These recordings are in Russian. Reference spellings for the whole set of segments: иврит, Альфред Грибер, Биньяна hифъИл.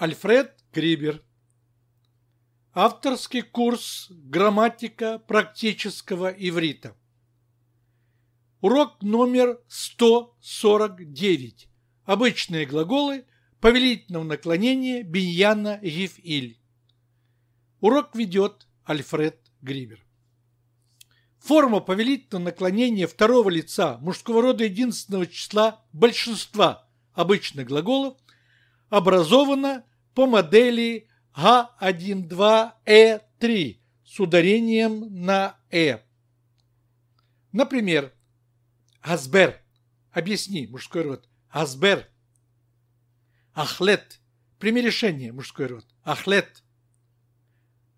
Альфред Грибер. Авторский курс «Грамматика практического иврита». Урок номер 149. Обычные глаголы повелительного наклонения Биньяна hифъИл. Урок ведет Альфред Грибер. Форма повелительного наклонения второго лица мужского рода единственного числа большинства обычных глаголов образована по модели Г1-2-Э3 с ударением на «э». Например, «Асбер» – объясни, мужской род. «Асбер». «Ахлет» – прими решение, мужской род. «Ахлет».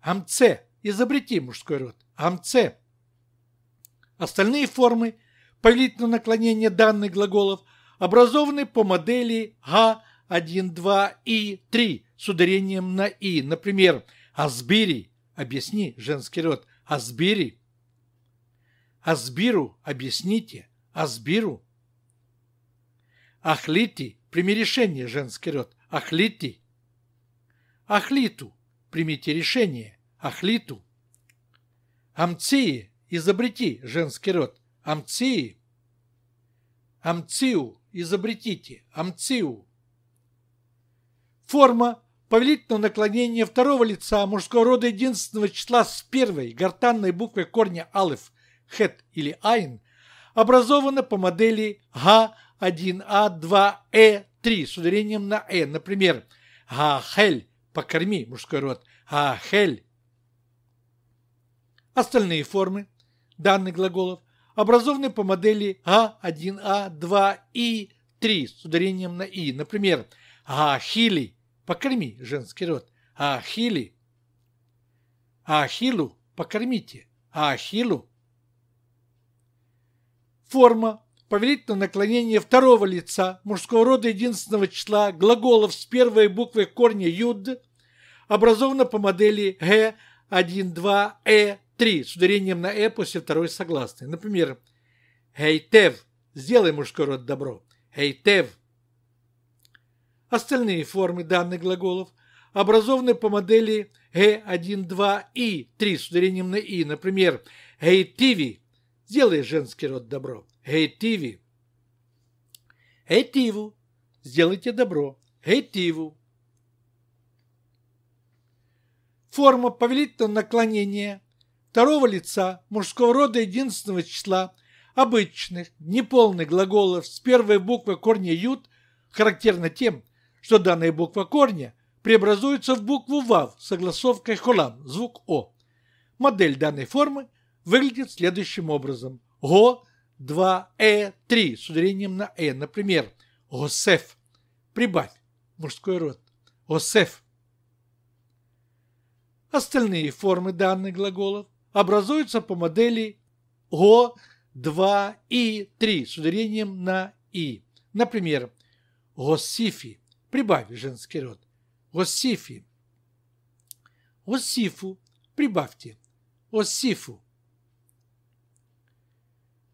«Амце» – изобрети, мужской род. «Амце». Остальные формы повелительного наклонения данных глаголов образованы по модели Г1-2-И3 с ударением на «и». Например, «Асбири» – объясни, женский род. «Асбири». «Асбиру» – объясните. «Асбиру». «Ахлити» – прими решение, женский род. «Ахлити». «Ахлиту» – примите решение. «Ахлиту». «Амции» – изобрети, женский род. «Амции». «Амциу» – изобретите. «Амциу». Форма повелительного наклонения второго лица мужского рода единственного числа с первой гортанной буквой корня алеф, хет или айн образована по модели Г1А2Э3 с ударением на «э». Например, «Гахель» – покорми, мужской род. «Гахель». Остальные формы данных глаголов образованы по модели Г1А2И3 с ударением на «и». Например, «Ахили» – покорми, женский род. «Ахили». «Ахилу» – покормите. «Ахилу». Форма повелительного наклонения второго лица мужского рода единственного числа глаголов с первой буквой корня «юд» образована по модели Г1-2-Э3 с ударением на «э» после второй согласной. Например, «Гейтев» – сделай, мужской род, добро. «Гейтев». Остальные формы данных глаголов образованы по модели Г1-2-И3 с ударением на «и». Например, «Гейтиви» – сделай, женский род, добро. «Гейтиви». «Гейтиву» – сделайте добро. «Гейтиву». Форма повелительного наклонения второго лица мужского рода единственного числа обычных неполных глаголов с первой буквы корня «ют» характерна тем, что данная буква корня преобразуется в букву «вав» с согласовкой «холам» – звук «о». Модель данной формы выглядит следующим образом. Го-2-Э-3 с ударением на «э». Например, «Госеф» – прибавь, мужской род. «Госеф». Остальные формы данных глаголов образуются по модели Го-2-И-3 с ударением на «и». Например, «Госифи» – прибавь, женский род. «Госифи». «Госифу» – прибавьте. «Госифу».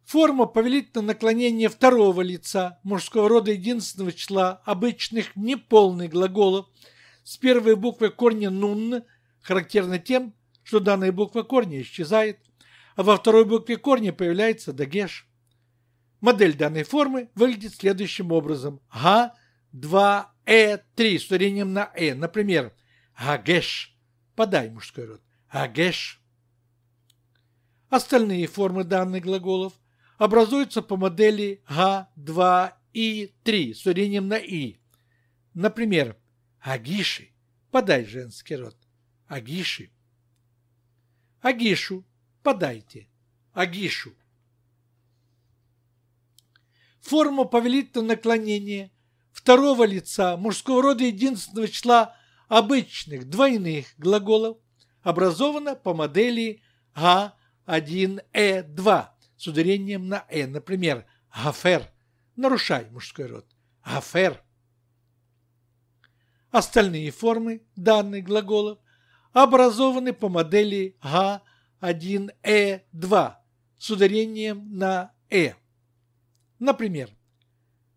Форма повелительного наклонения второго лица мужского рода единственного числа обычных неполных глаголов с первой буквы корня «нун» характерна тем, что данная буква корня исчезает, а во второй букве корня появляется дагеш. Модель данной формы выглядит следующим образом. Г2Э3 с ударением на «э». Например, «Гагеш» – подай, мужской род. «Гагеш». Остальные формы данных глаголов образуются по модели Г2И3 с ударением на «и». Например, «Агиши» – подай, женский род. «Агиши». «Агишу» – подайте. «Агишу». Форма повелительного наклонения второго лица мужского рода единственного числа обычных двойных глаголов образована по модели Г1Э2 с ударением на «э». Например, «Гафер» – нарушай, мужской род. «Гафер». Остальные формы данных глаголов образованы по модели Г1Э2 с ударением на «э». Например,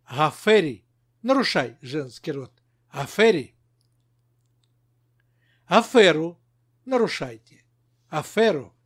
«Гафери» – нарушай, женский род. «Гафери». аферу – нарушайте. Аферу